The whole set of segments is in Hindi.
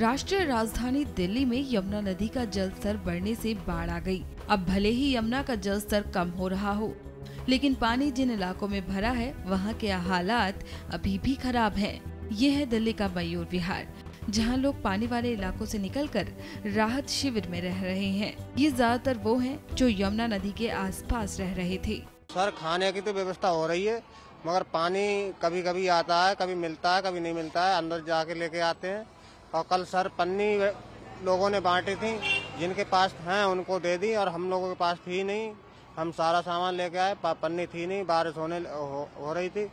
राष्ट्रीय राजधानी दिल्ली में यमुना नदी का जलस्तर बढ़ने से बाढ़ आ गई। अब भले ही यमुना का जलस्तर कम हो रहा हो, लेकिन पानी जिन इलाकों में भरा है वहां के हालात अभी भी खराब हैं। ये है दिल्ली का मयूर विहार, जहां लोग पानी वाले इलाकों से निकलकर राहत शिविर में रह रहे हैं। ये ज्यादातर वो हैं जो यमुना नदी के आसपास रह रहे थे। सर, खाने की तो व्यवस्था हो रही है, मगर पानी कभी कभी आता है, कभी मिलता है, कभी नहीं मिलता है। अंदर जाके लेके आते हैं। और कल सर पन्नी लोगों ने बांटी थी, जिनके पास हैं उनको दे दी, और हम लोगों के पास थी नहीं। हम सारा सामान लेके आए, पन्नी थी नहीं, बारिश हो रही थी,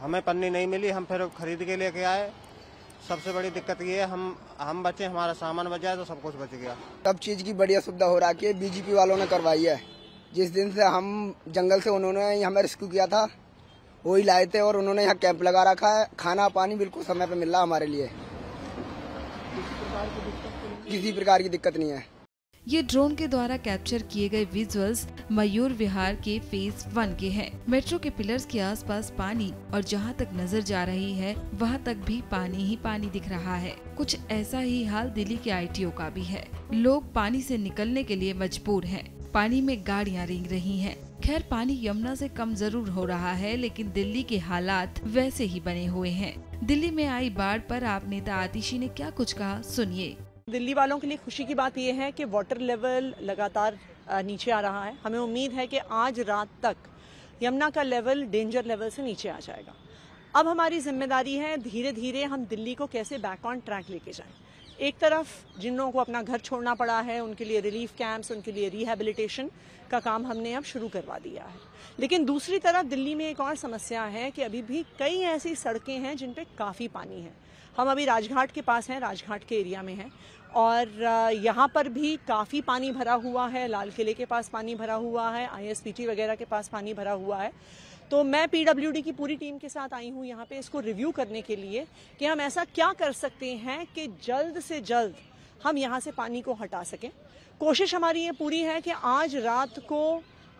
हमें पन्नी नहीं मिली। हम फिर खरीद के लेके आए। सबसे बड़ी दिक्कत ये है, हम बचे, हमारा सामान बचा, तो सब कुछ बच गया। सब चीज़ की बढ़िया सुविधा हो रही है, बीजेपी वालों ने करवाई है। जिस दिन से हम जंगल से उन्होंने हमें रेस्क्यू किया था, वही लाए थे, और उन्होंने यहाँ कैंप लगा रखा है। खाना पानी बिल्कुल समय पर मिल रहा हमारे लिए, किसी प्रकार की दिक्कत नहीं है। ये ड्रोन के द्वारा कैप्चर किए गए विजुअल्स मयूर विहार के फेज 1 के हैं। मेट्रो के पिलर्स के आसपास पानी, और जहां तक नजर जा रही है वहां तक भी पानी ही पानी दिख रहा है। कुछ ऐसा ही हाल दिल्ली के आईटीओ का भी है। लोग पानी से निकलने के लिए मजबूर हैं। पानी में गाड़ियां रेंग रही हैं। खैर, पानी यमुना से कम जरूर हो रहा है, लेकिन दिल्ली के हालात वैसे ही बने हुए हैं। दिल्ली में आई बाढ़ पर आप नेता आतिशी ने क्या कुछ कहा, सुनिए। दिल्ली वालों के लिए खुशी की बात यह है कि वाटर लेवल लगातार नीचे आ रहा है। हमें उम्मीद है कि आज रात तक यमुना का लेवल डेंजर लेवल से नीचे आ जाएगा। अब हमारी जिम्मेदारी है धीरे धीरे हम दिल्ली को कैसे बैक ऑन ट्रैक लेके जाएं। एक तरफ जिन लोगों को अपना घर छोड़ना पड़ा है, उनके लिए रिलीफ कैंप्स, उनके लिए रिहेबिलिटेशन का काम हमने अब शुरू करवा दिया है। लेकिन दूसरी तरफ दिल्ली में एक और समस्या है कि अभी भी कई ऐसी सड़कें हैं जिन पे काफ़ी पानी है। हम अभी राजघाट के पास हैं, राजघाट के एरिया में हैं, और यहाँ पर भी काफ़ी पानी भरा हुआ है। लाल किले के पास पानी भरा हुआ है, ISBT वगैरह के पास पानी भरा हुआ है। तो मैं PWD की पूरी टीम के साथ आई हूँ यहाँ पे इसको रिव्यू करने के लिए कि हम ऐसा क्या कर सकते हैं कि जल्द से जल्द हम यहाँ से पानी को हटा सकें। कोशिश हमारी ये पूरी है कि आज रात को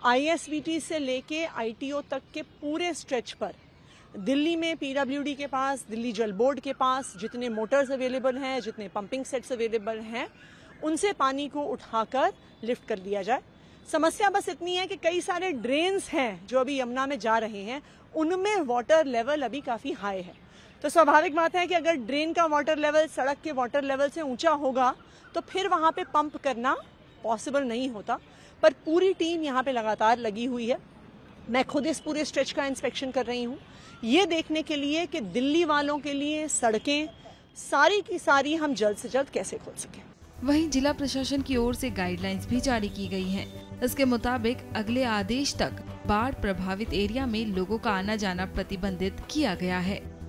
ISBT से लेके ITO तक के पूरे स्ट्रेच पर दिल्ली में PWD के पास, दिल्ली जल बोर्ड के पास जितने मोटर्स अवेलेबल हैं, जितने पंपिंग सेट्स अवेलेबल हैं, उनसे पानी को उठाकर लिफ्ट कर दिया जाए। समस्या बस इतनी है कि कई सारे ड्रेन्स हैं जो अभी यमुना में जा रहे हैं, उनमें वाटर लेवल अभी काफ़ी हाई है। तो स्वाभाविक बात है कि अगर ड्रेन का वाटर लेवल सड़क के वाटर लेवल से ऊंचा होगा तो फिर वहाँ पे पंप करना पॉसिबल नहीं होता। पर पूरी टीम यहाँ पे लगातार लगी हुई है। मैं खुद इस पूरे स्ट्रेच का इंस्पेक्शन कर रही हूँ, ये देखने के लिए कि दिल्ली वालों के लिए सड़कें सारी की सारी हम जल्द से जल्द कैसे खोल सकें। वहीं जिला प्रशासन की ओर से गाइडलाइंस भी जारी की गई हैं। इसके मुताबिक अगले आदेश तक बाढ़ प्रभावित एरिया में लोगों का आना जाना प्रतिबंधित किया गया है।